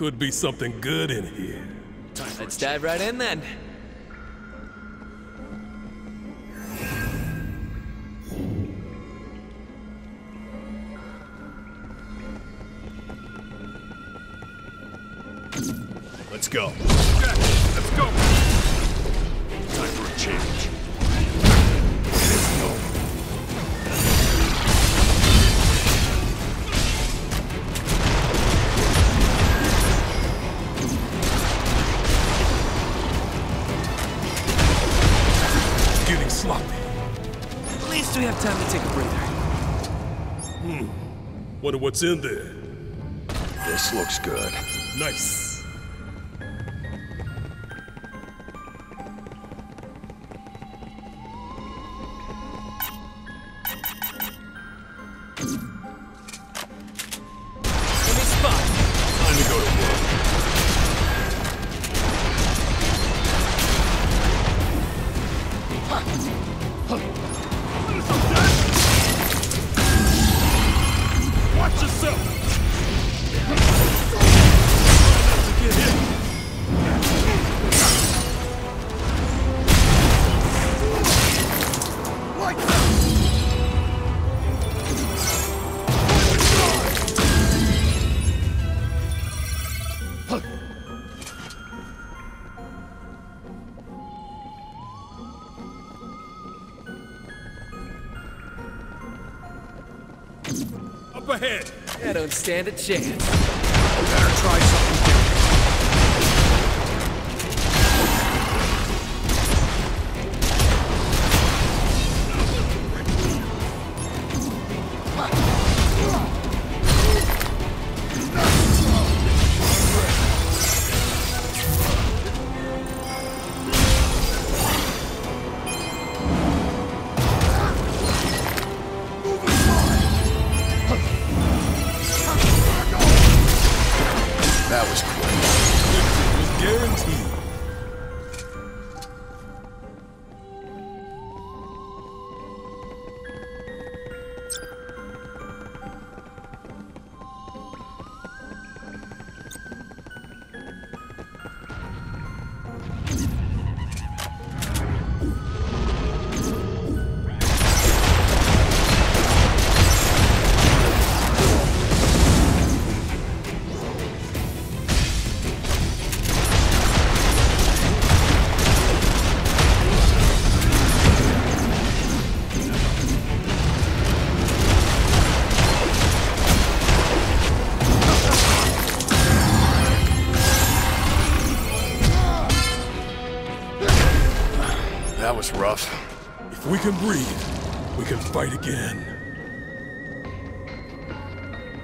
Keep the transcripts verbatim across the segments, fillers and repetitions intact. Could be something good in here. Let's dive right in then. Let's go. Okay, let's go. Time for a change. Let's go. It's getting sloppy. At least we have time to take a breather. Hmm. Wonder what's in there. This looks good. Nice. Ahead. I don't stand a chance. I better try something rough. If we can breathe, we can fight again.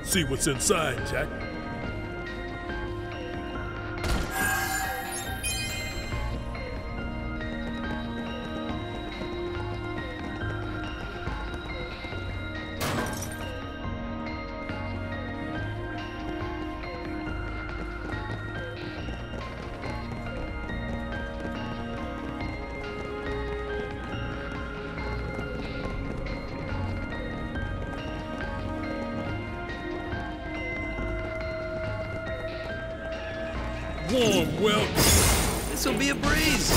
See what's inside, Jack. Warm welcome. This will be a breeze.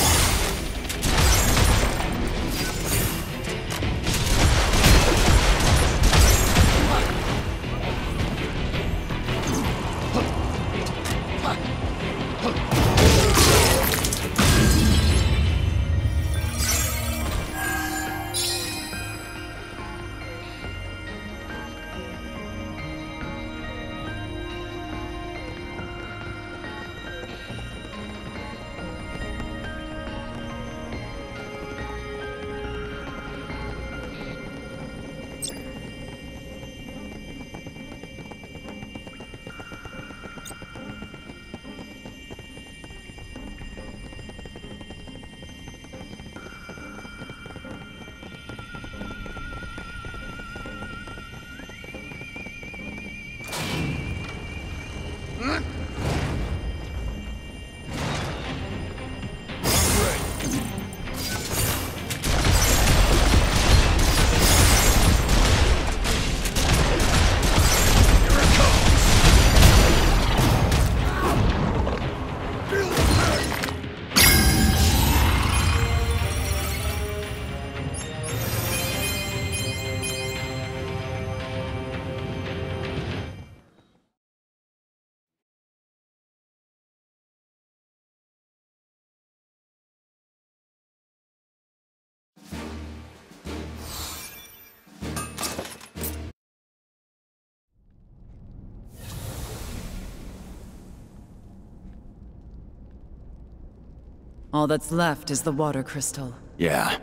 All that's left is the water crystal. Yeah,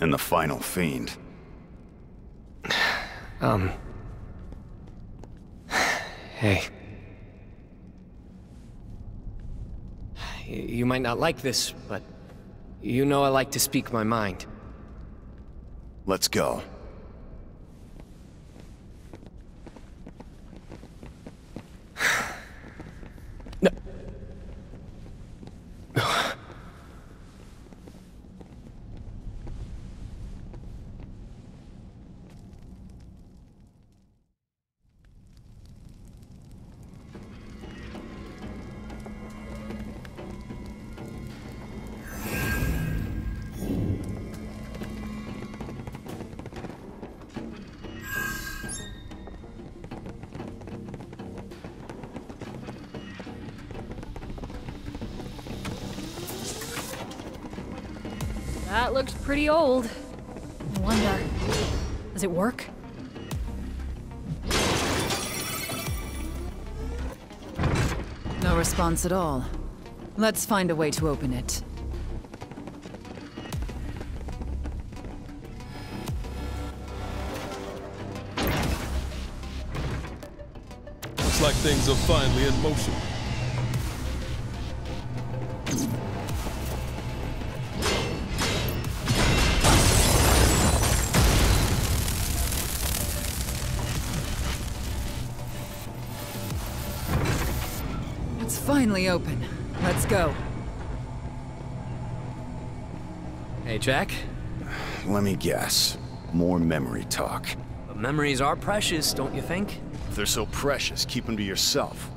and the final fiend. um... Hey. You might not like this, but you know I like to speak my mind. Let's go. No. That looks pretty old. No wonder. Does it work? No response at all. Let's find a way to open it. Looks like things are finally in motion. Finally open. Let's go. Hey, Jack? Let me guess. More memory talk. But memories are precious, don't you think? If they're so precious, keep them to yourself.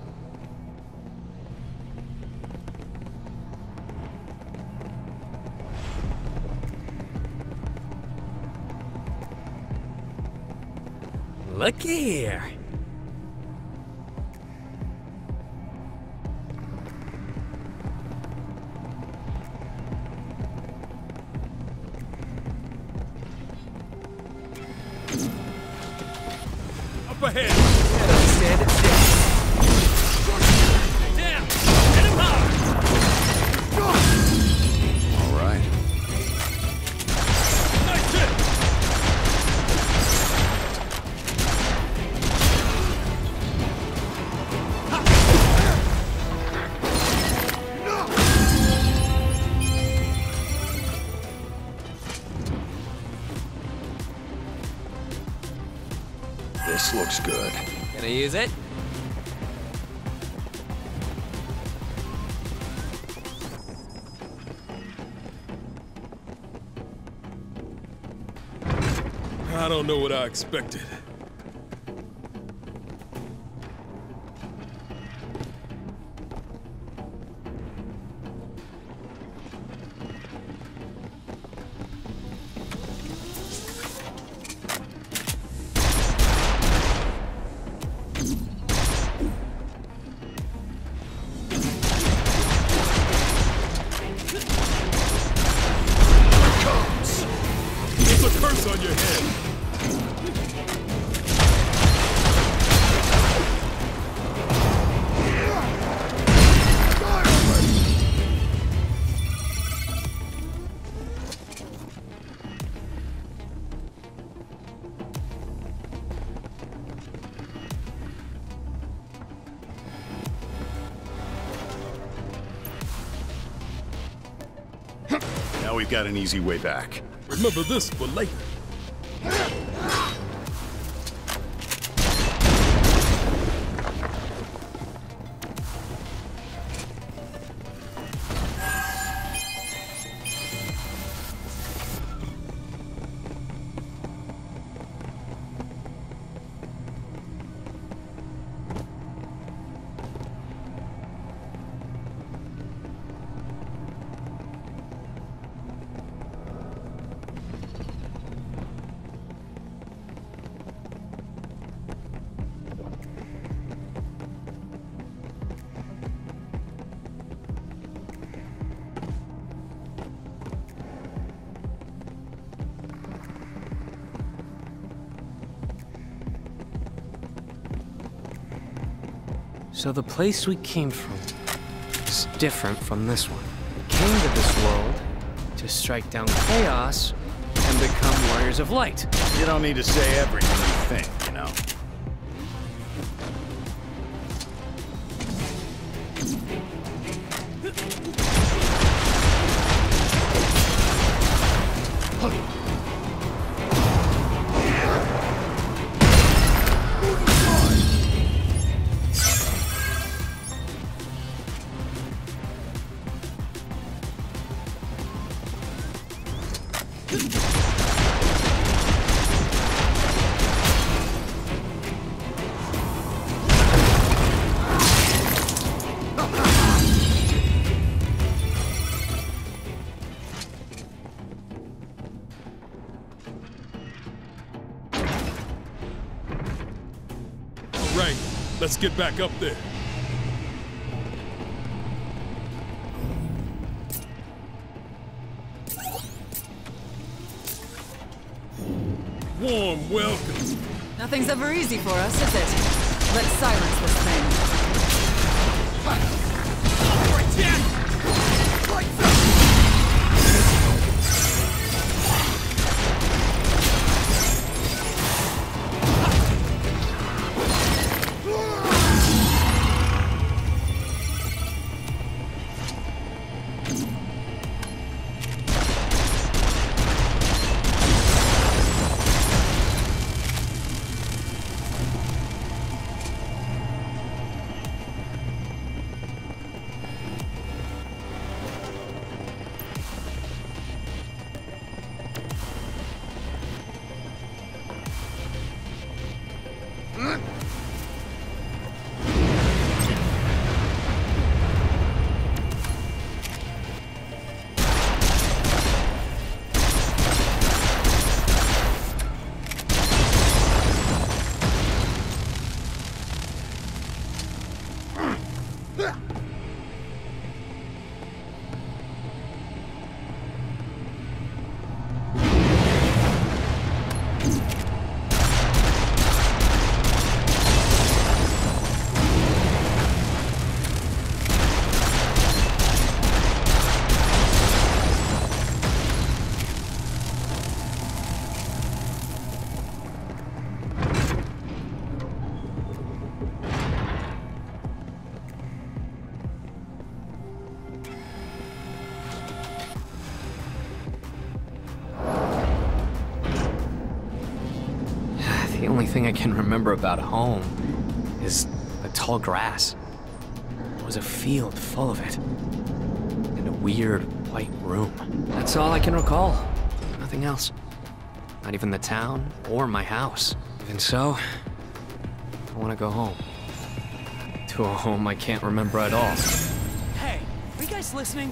Look here. Up ahead! Stand and stand. Down! Hit him hard! All right. Nice hit! This looks good. Gonna use it? I don't know what I expected. Now we've got an easy way back. Remember this for later. So the place we came from is different from this one. came to this world to strike down chaos and become warriors of light. You don't need to say everything you think, you know. Let's get back up there. Warm welcome. Nothing's ever easy for us, is it? Let's silence this thing. The only thing I can remember about home is the tall grass. There was a field full of it, and a weird white room. That's all I can recall. Nothing else. Not even the town or my house. Even so, I want to go home. To a home I can't remember at all. Hey, are you guys listening?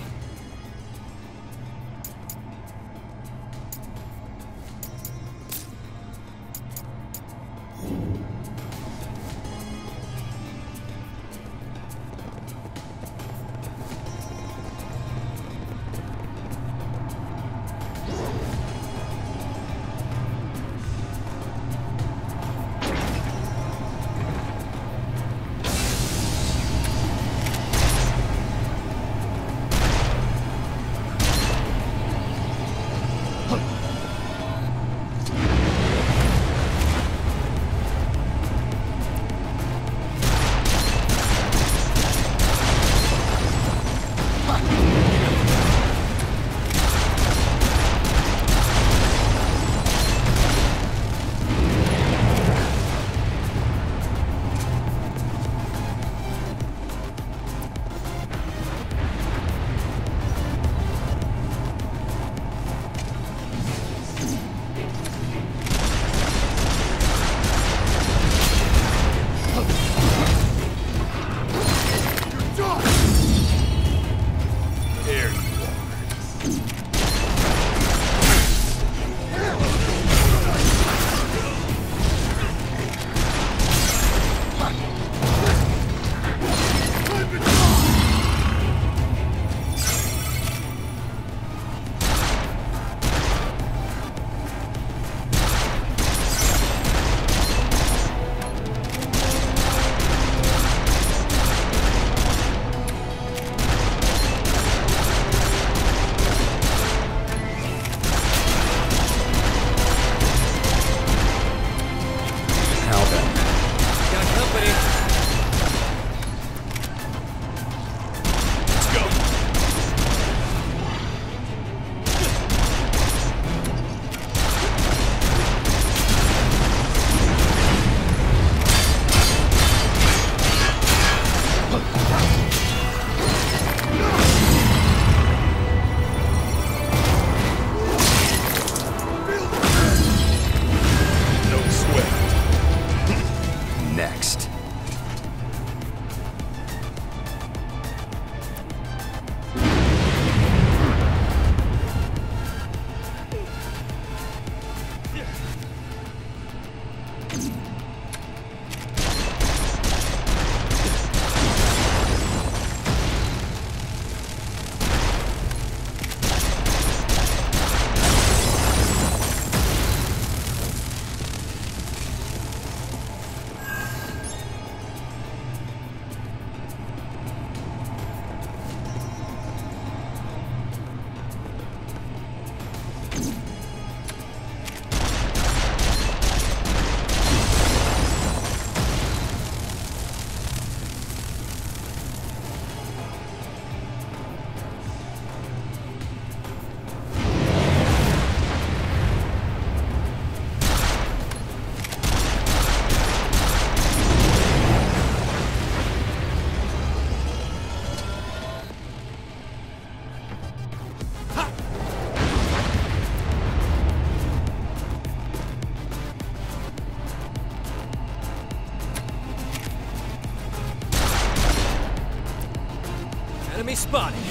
spotted.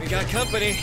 We got company.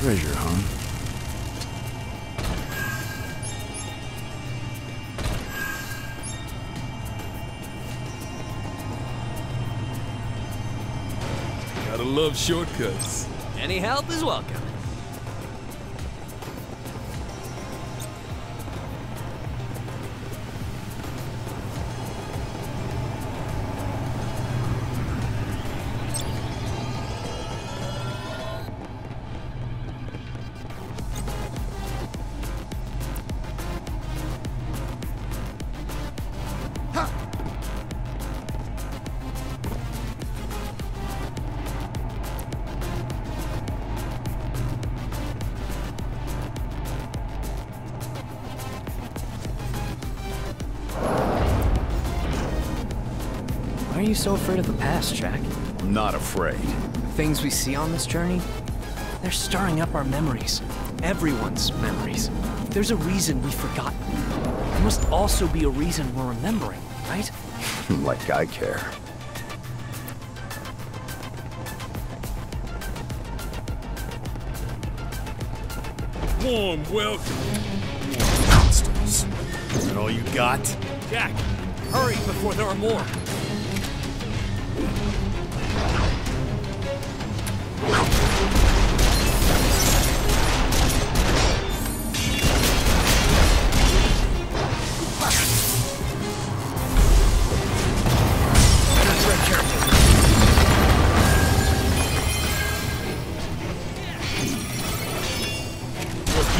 Treasure, huh? Gotta love shortcuts. Any help is welcome. Why are you so afraid of the past, Jack? I'm not afraid. The things we see on this journey, they're stirring up our memories. Everyone's memories. If there's a reason we've forgotten, there must also be a reason we're remembering, right? Like I care. Warm welcome. Monsters. Is that all you got? Jack, hurry before there are more.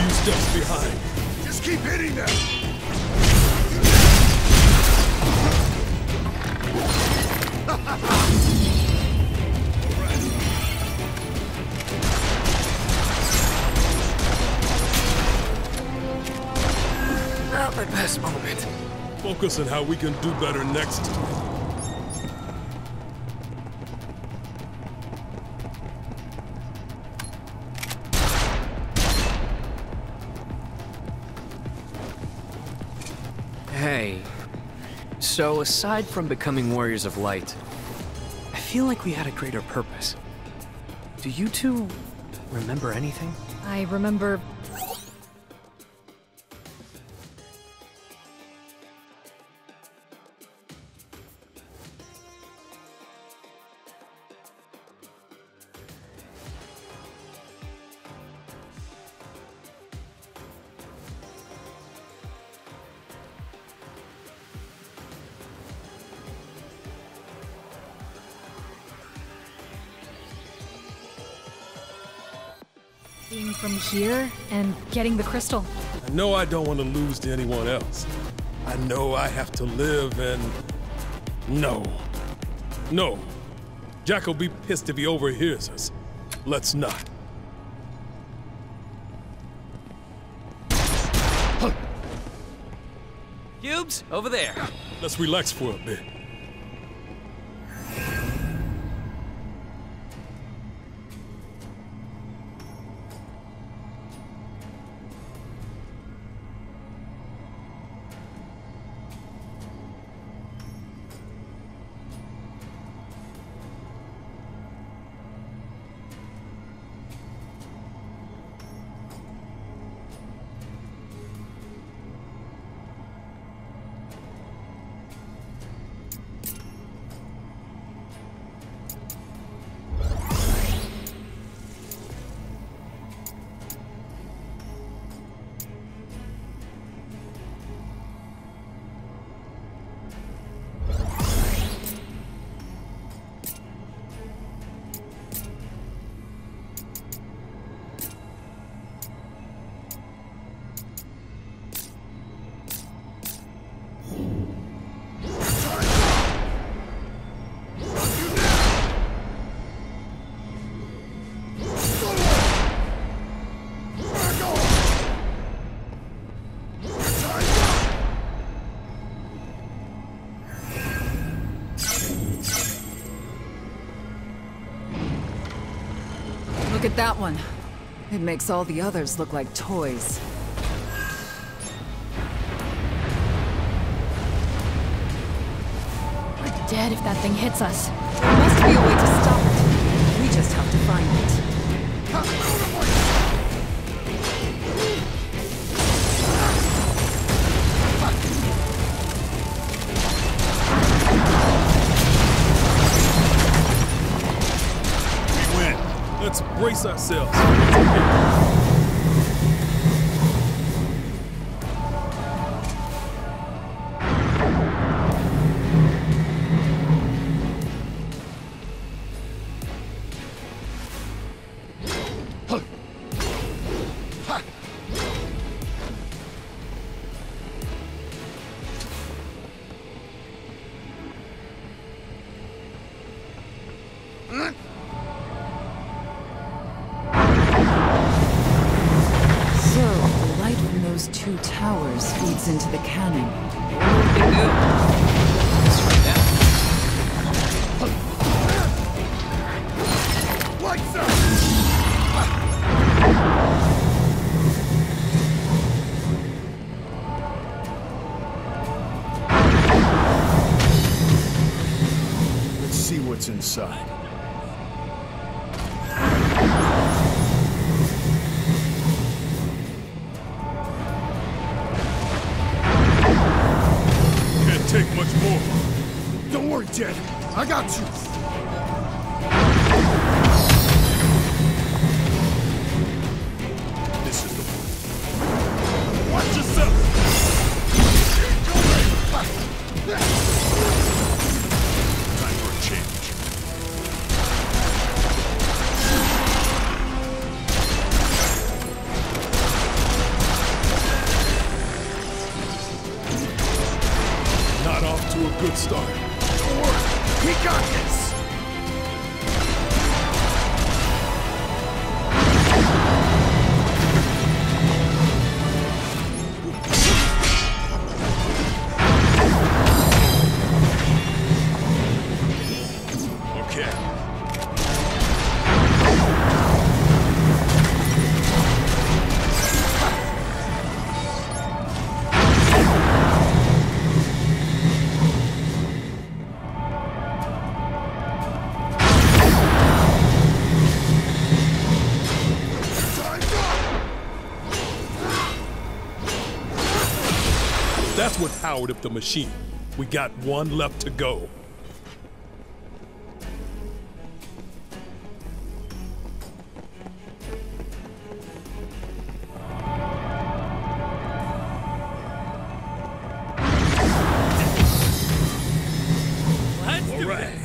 Steps behind. Just keep hitting them. Not my best moment. Focus on how we can do better next time. Hey, so aside from becoming Warriors of Light, I feel like we had a greater purpose. Do you two remember anything? I remember... Being from here and getting the crystal. I know I don't want to lose to anyone else. I know I have to live and... No. No. Jack will be pissed if he overhears us. Let's not. Cubes, over there. Let's relax for a bit. Look at that one. It makes all the others look like toys. We're dead if that thing hits us. There must be a way to stop it. We just have to find it. Win. Let's brace ourselves. Two towers feeds into the cannon. Lights out! Let's see what's inside. Take much more. Don't worry, Jed. I got you. This is the one. Watch yourself. Time for a change. Off to a good start. Don't worry, he got this! That's what powered up the machine. We got one left to go. Let's do this.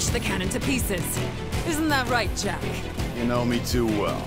smash the cannon to pieces. Isn't that right, Jack? You know me too well.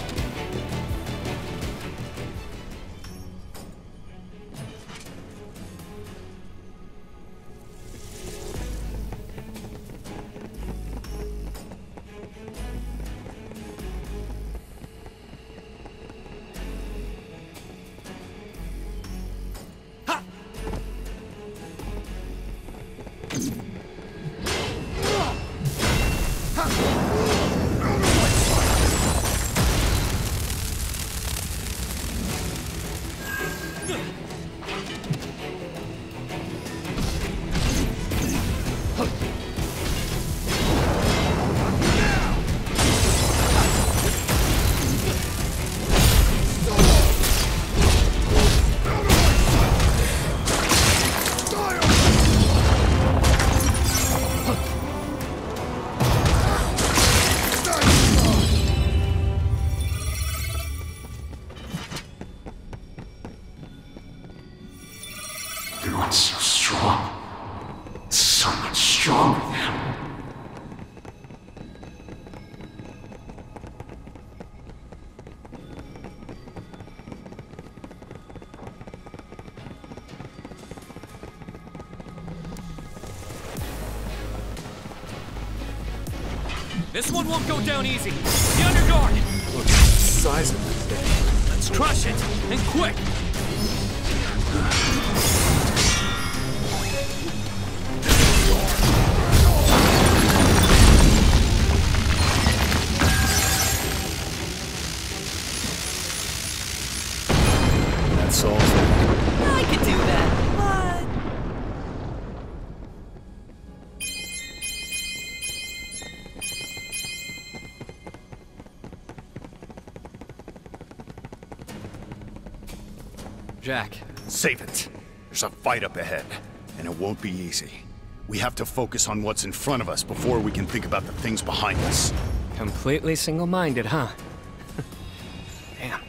This one won't go down easy. The underguard! Look at the size of this thing. Let's crush it, and quick! That's all. I could do that, but... Jack. Save it. There's a fight up ahead, and it won't be easy. We have to focus on what's in front of us before we can think about the things behind us. Completely single-minded, huh? Damn.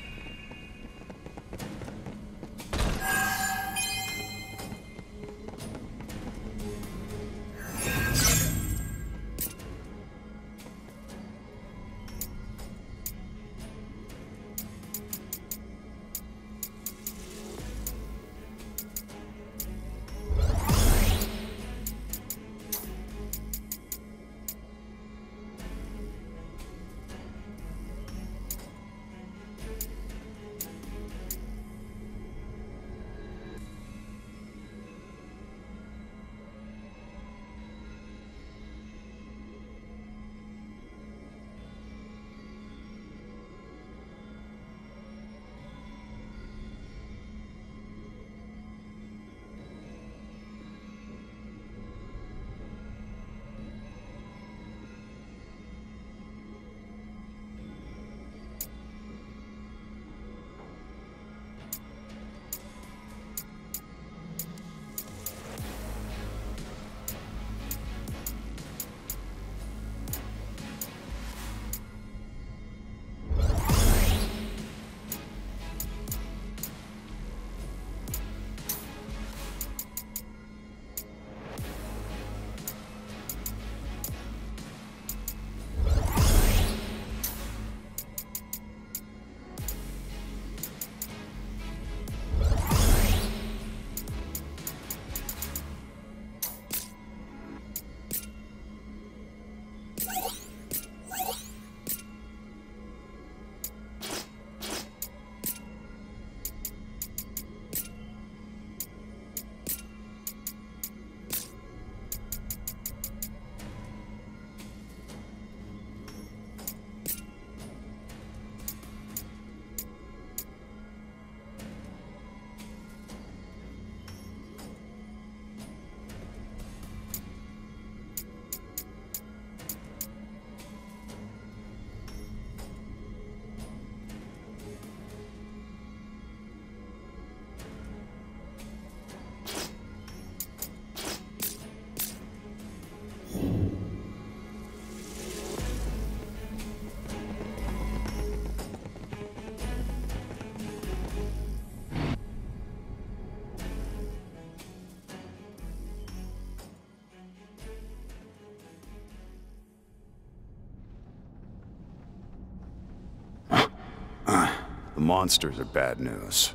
The monsters are bad news,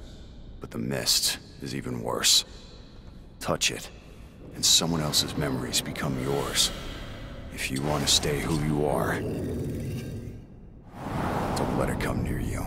but the mist is even worse. Touch it, and someone else's memories become yours. If you want to stay who you are, don't let it come near you.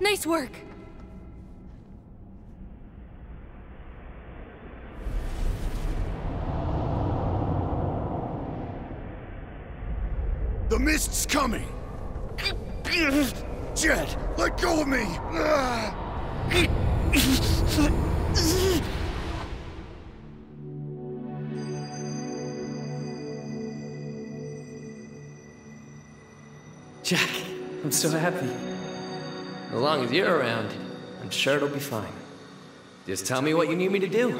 Nice work! The mist's coming! Jed, let go of me! Jack, I'm so happy. As long as you're around, I'm sure it'll be fine. Just tell me what you need me to do.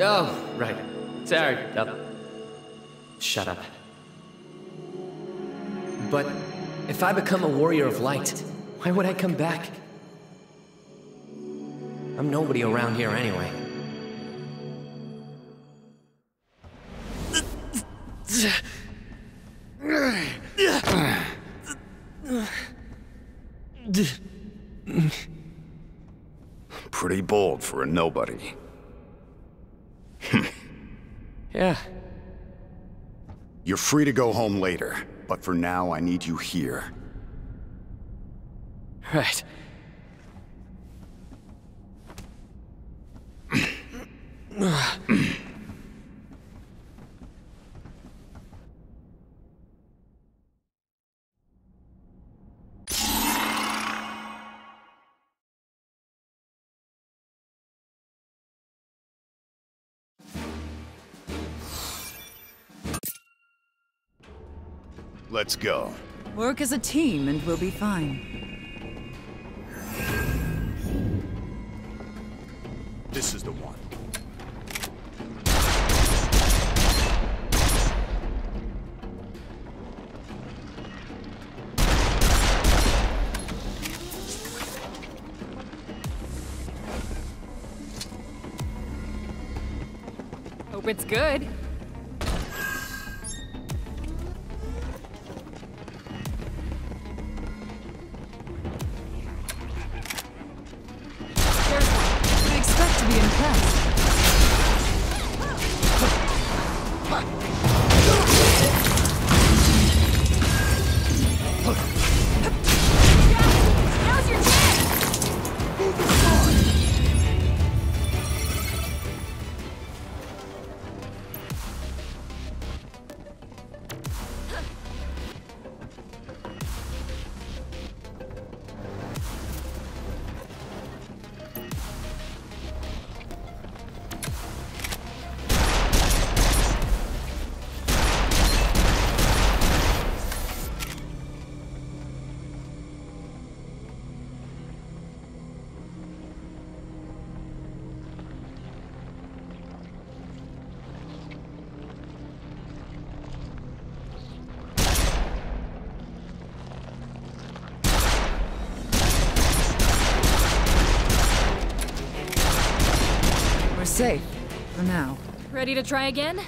Oh, right. Sorry. Oh. Shut up. But if I become a warrior of light, why would I come back? I'm nobody around here anyway. Pretty bold for a nobody. Yeah. You're free to go home later, but for now I need you here. Right. Let's go. Work as a team and we'll be fine. This is the one. Hope it's good. safe. For now. Ready to try again?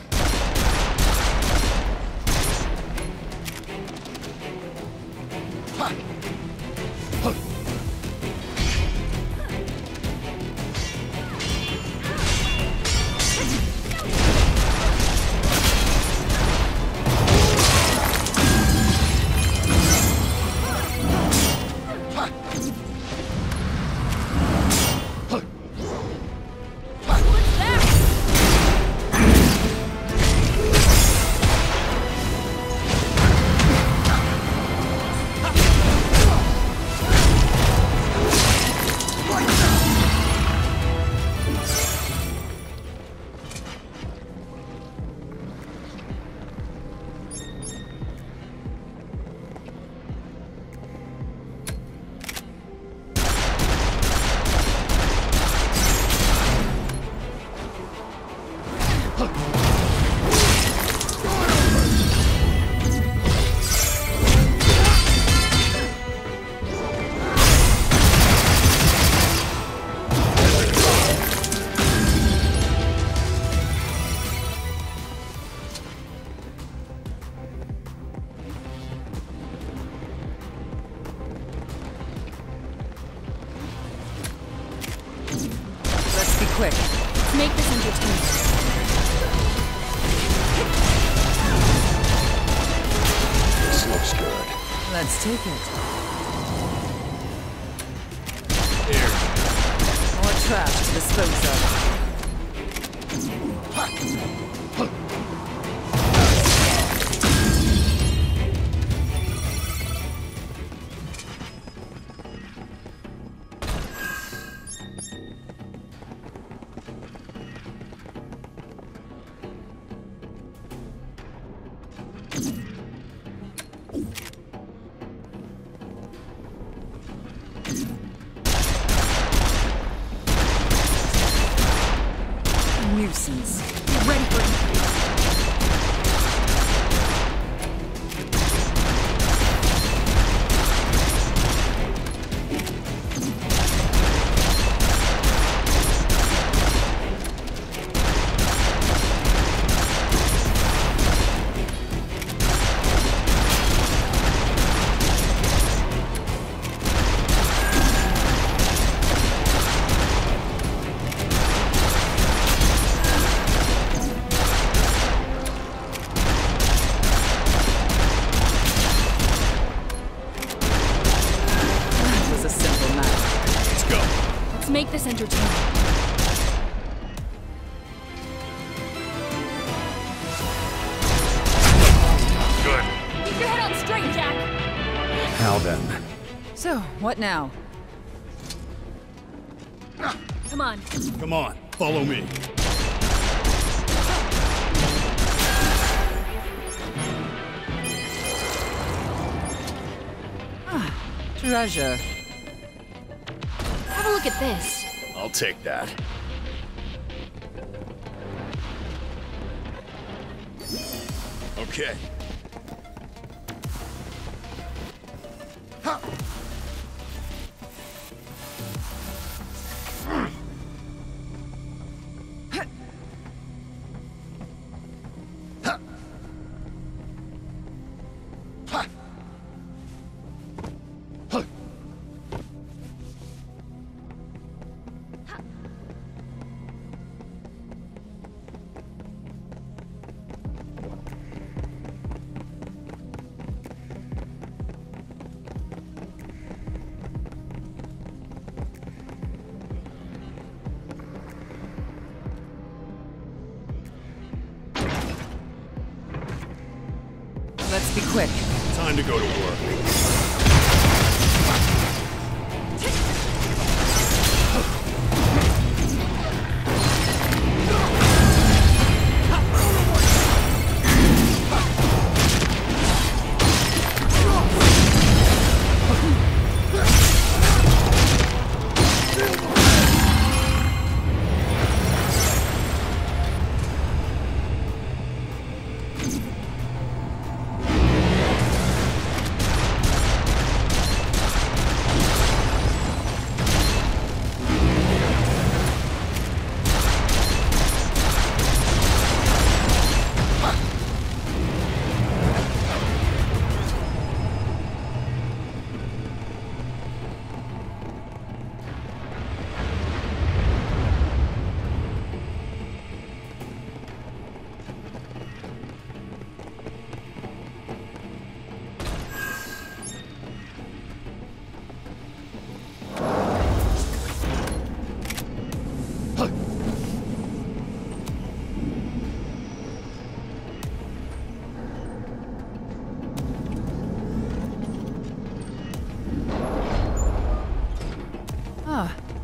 Quick. Let's make this entertaining. This looks good. Let's take it. Here. More trash to dispose of. Nuisance. Ready for make this entertaining. Good. Keep your head on straight, Jack. Now then. So, what now? Come on. Come on, follow me. Ah, treasure. Have a look at this. I'll take that. Okay. Ha. Let's be quick. Time to go to work.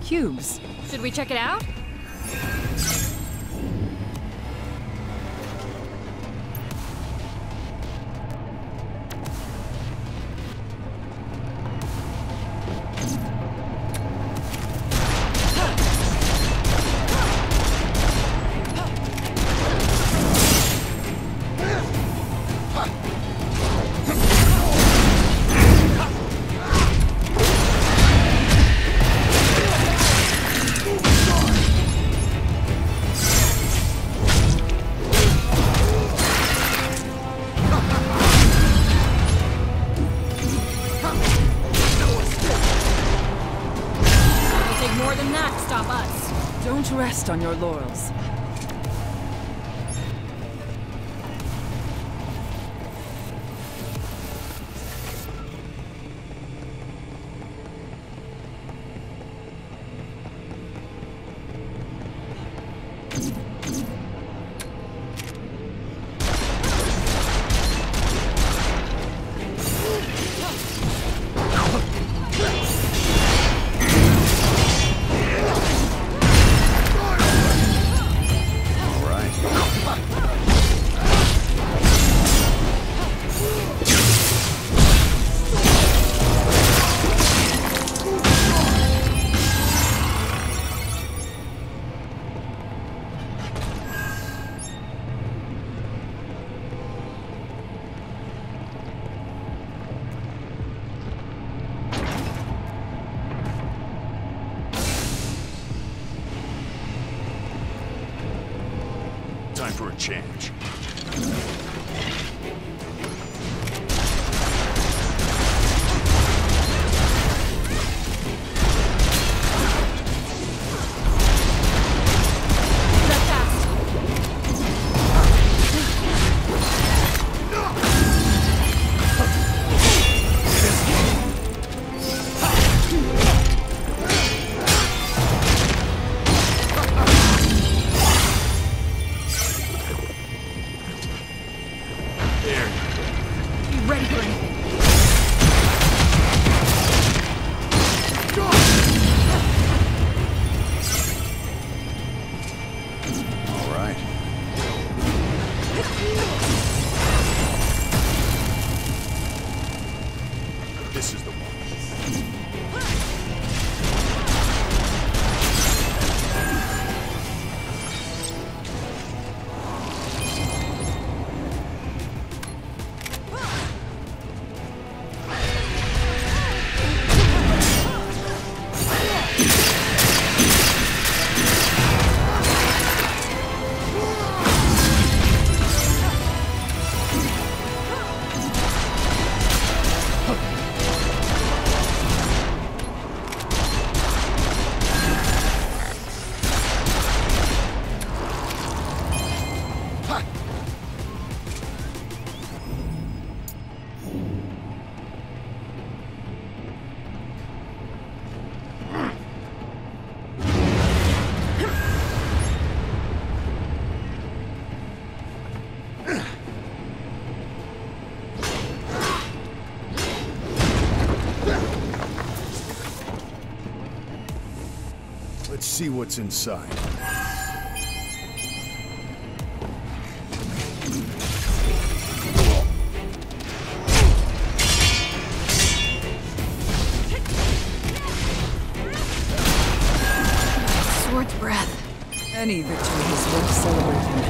cubes. Should we check it out? Rest on your laurels. Time for a change. This is the one. Let's see what's inside. Sword's breath. Any victory is worth celebrating.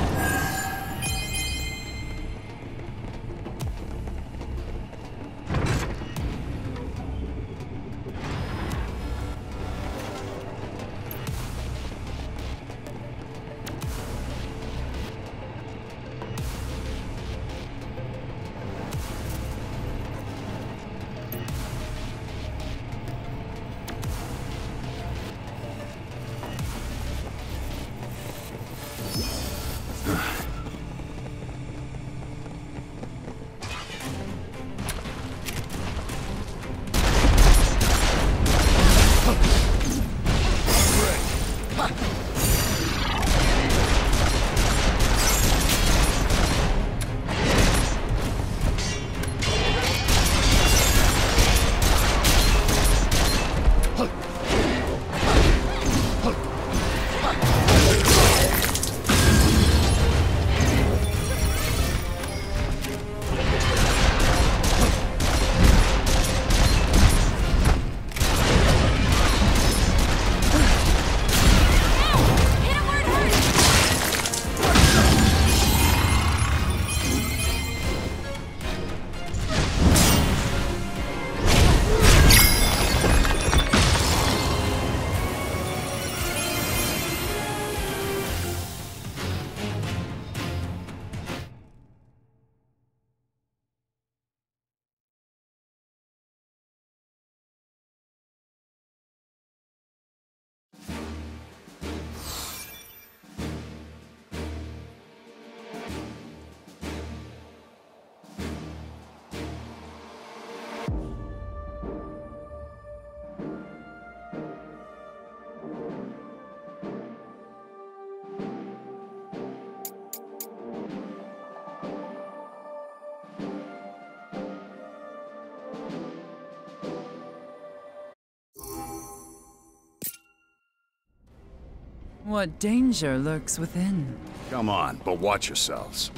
What danger lurks within? Come on, but watch yourselves.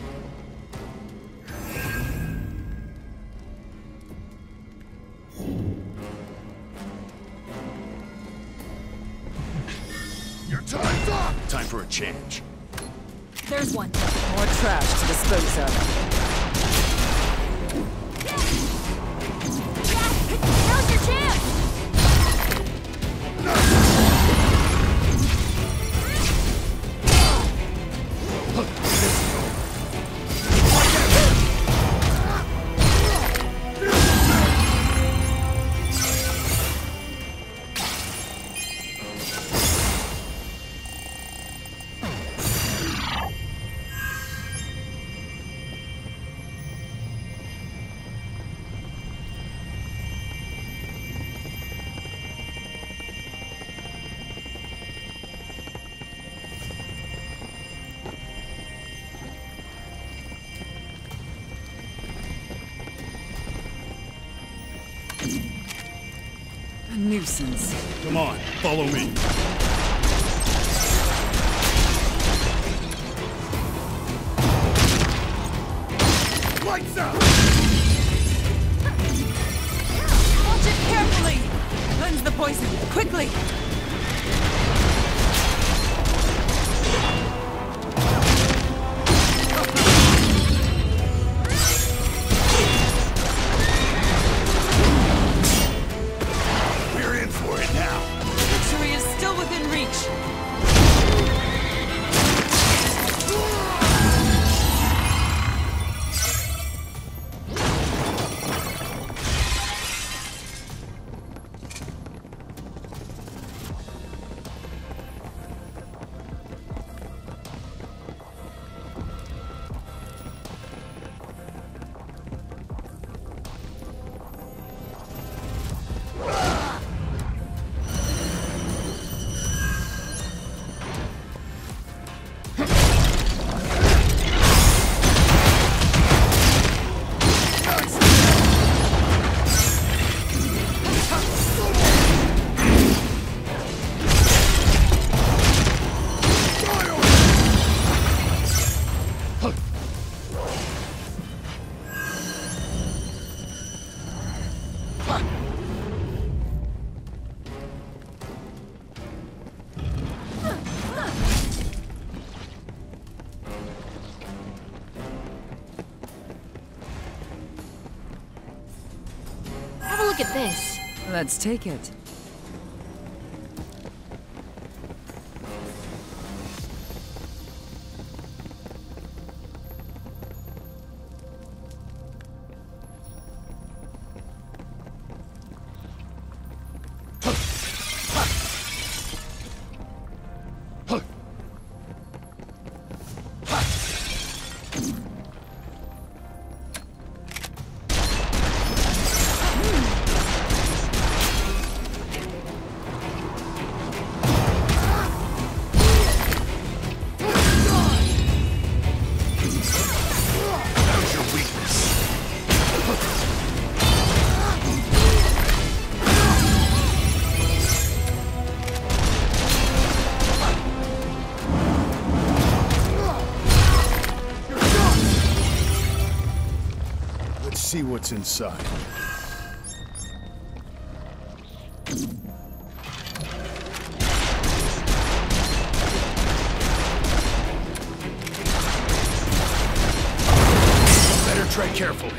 Your time's up! Time for a change. There's one. More trash to dispose of. Nuisance. Come on, follow me. Lights out! Watch it carefully! Cleanse the poison, quickly! Look at this. Let's take it. See what's inside. Better tread carefully.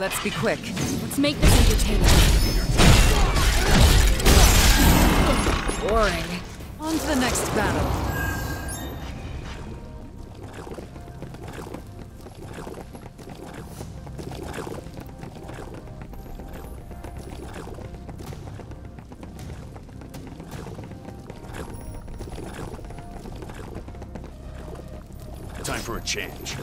Let's be quick. Let's make this entertaining. Boring. On to the next battle. Time for a change.